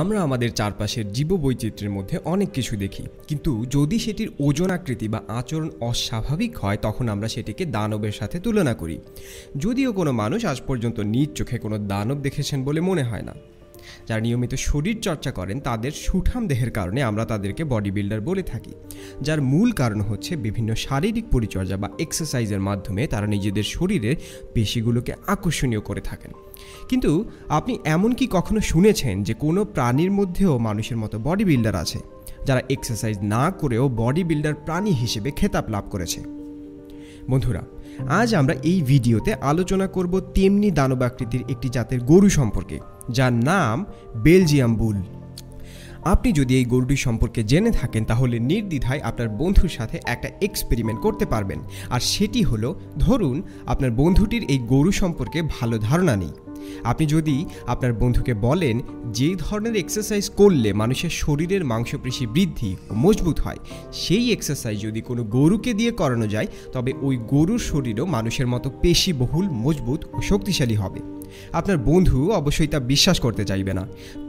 আমরা আমাদের চারপাশের জীববৈচিত্র্যের মধ্যে অনেক কিছু দেখি, কিন্তু যদি সেটির ওজন আকৃতি বা আচরণ অস্বাভাবিক হয় তখন আমরা সেটিকে দানবের সাথে তুলনা করি। যদিও কোনো মানুষ আজ পর্যন্ত নিজ চোখে কোনো দানব দেখেছেন বলে মনে হয় না। যারা নিয়মিত শরীর চর্চা করেন তাদের সুঠাম দেহের কারণে আমরা তাদেরকে বডি বিল্ডার বলে থাকি, যার মূল কারণ হচ্ছে বিভিন্ন শারীরিক পরিচর্যা বা এক্সারসাইজের মাধ্যমে তারা নিজেদের শরীরের পেশিগুলোকে আকর্ষণীয় করে থাকেন। কিন্তু আপনি এমন কি কখনো শুনেছেন যে কোনো প্রাণীর মধ্যেও মানুষের মতো বডি বিল্ডার আছে, যারা এক্সারসাইজ না করেও বডি বিল্ডার প্রাণী হিসেবে খেতাব লাভ করেছে? বন্ধুরা, আজ আমরা এই ভিডিওতে আলোচনা করব তেমনি দানবাকৃতির একটি জাতের গরু সম্পর্কে, যার নাম বেলজিয়ান বুল। আপনি যদি এই গরুটি সম্পর্কে জেনে থাকেন তাহলে নির্দ্বিধায় আপনার বন্ধুর সাথে একটা এক্সপেরিমেন্ট করতে পারবেন। আর সেটি হলো, ধরুন আপনার বন্ধুটির এই গরু সম্পর্কে ভালো ধারণা নেই। আপনি যদি আপনার বন্ধুকে বলেন যে ধরনের এক্সারসাইজ করলে মানুষের শরীরের মাংসপেশি বৃদ্ধি ও মজবুত হয়, সেই এক্সারসাইজ যদি কোনো গরুকে দিয়ে করানো যায় তবে ওই গরুর শরীরও মানুষের মতো পেশিবহুল, মজবুত ও শক্তিশালী হবে। আপনার বন্ধু অবশ্যই তা বিশ্বাস করতে চাইবে না।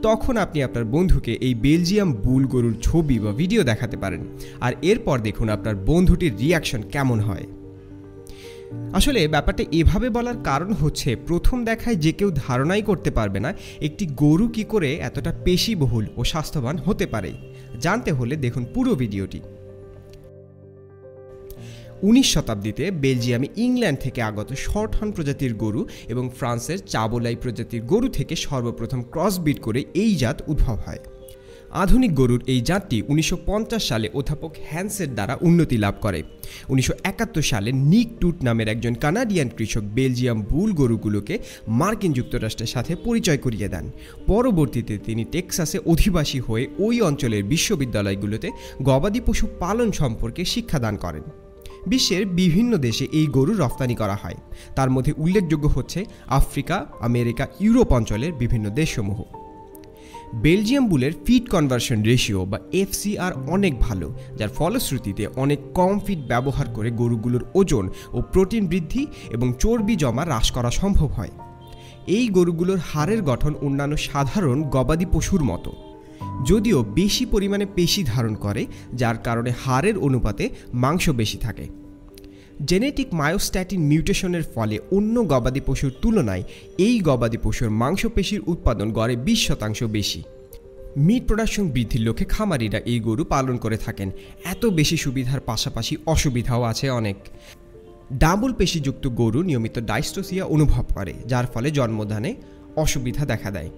তখন আপনি আপনার বন্ধুকে এই বেলজিয়াম বুল গরুর ছবি বা ভিডিও দেখাতে পারেন, আর এরপর দেখুন আপনার বন্ধুটির রিয়াকশন কেমন হয়। আসলে ব্যাপারটা এভাবে বলার কারণ হচ্ছে, প্রথম দেখায় যে কেউ ধারণাই করতে পারবে না একটি গরু কি করে এতটা পেশিবহুল ও স্বাস্থ্যবান হতে পারে। জানতে হলে দেখুন পুরো ভিডিওটি। 19 শতাব্দীতে বেলজিয়ামে ইংল্যান্ড থেকে আগত শর্টহর্ন প্রজাতির গরু এবং ফ্রান্সের চাবোলাই প্রজাতির গরু থেকে সর্বপ্রথম ক্রসব্রিড করে এই জাত উদ্ভব হয়। আধুনিক গরুর এই জাতটি 1950 সালে অধ্যাপক হ্যান্সের দ্বারা উন্নতি লাভ করে। 1971 সালে নিক টুট নামের একজন কানাডিয়ান কৃষক বেলজিয়াম বুল গরুগুলোকে মার্কিন যুক্তরাষ্ট্রের সাথে পরিচয় করিয়ে দেন। পরবর্তীতে তিনি টেক্সাসে অধিবাসী হয়ে ওই অঞ্চলের বিশ্ববিদ্যালয়গুলোতে গবাদি পশু পালন সম্পর্কে শিক্ষাদান করেন। বিশ্বের বিভিন্ন দেশে এই গরু রপ্তানি করা হয়, তার মধ্যে উল্লেখযোগ্য হচ্ছে আফ্রিকা, আমেরিকা, ইউরোপ অঞ্চলের বিভিন্ন দেশসমূহ। বেলজিয়াম বুলের ফিড কনভার্সন রেশিও বা FCR অনেক ভালো, যার ফলশ্রুতিতে অনেক কম ফিড ব্যবহার করে গরুগুলোর ওজন ও প্রোটিন বৃদ্ধি এবং চর্বি জমা হ্রাস করা সম্ভব হয়। এই গরুগুলোর হাড়ের গঠন অন্যান্য সাধারণ গবাদি পশুর মতো, যদিও বেশি পরিমাণে পেশি ধারণ করে, যার কারণে হাড়ের অনুপাতে মাংস বেশি থাকে। জেনেটিক মায়োস্ট্যাটিন মিউটেশনের ফলে অন্য গবাদি পশুর তুলনায় এই গবাদি পশুর মাংসপেশির উৎপাদন গড়ে 20% বেশি। মিট প্রোডাকশন বৃদ্ধির লক্ষ্যে খামারিরা এই গরু পালন করে থাকেন। এত বেশি সুবিধার পাশাপাশি অসুবিধাও আছে অনেক। ডাবল পেশিযুক্ত গরু নিয়মিত ডাইস্টোসিয়া অনুভব করে, যার ফলে জন্মদানে অসুবিধা দেখা দেয়।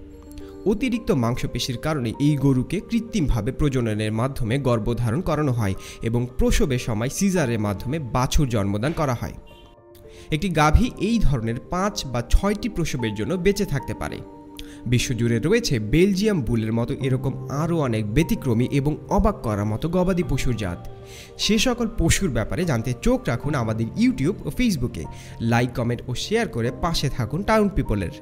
অতিরিক্ত মাংসপেশির কারণে এই গরুকে কৃত্রিমভাবে প্রজননের মাধ্যমে গর্ভধারণ করানো হয় এবং প্রসবের সময় সিজারের মাধ্যমে বাছুর জন্মদান করা হয়। একটি গাভী এই ধরনের 5 বা 6টি প্রসবের জন্য বেঁচে থাকতে পারে। বিশ্বজুড়ে রয়েছে বেলজিয়াম বুলের মতো এরকম আরও অনেক ব্যতিক্রমী এবং অবাক করার মতো গবাদি পশুর জাত। সে সকল পশুর ব্যাপারে জানতে চোখ রাখুন আমাদের ইউটিউব ও ফেসবুকে। লাইক, কমেন্ট ও শেয়ার করে পাশে থাকুন টাউন পিপলের।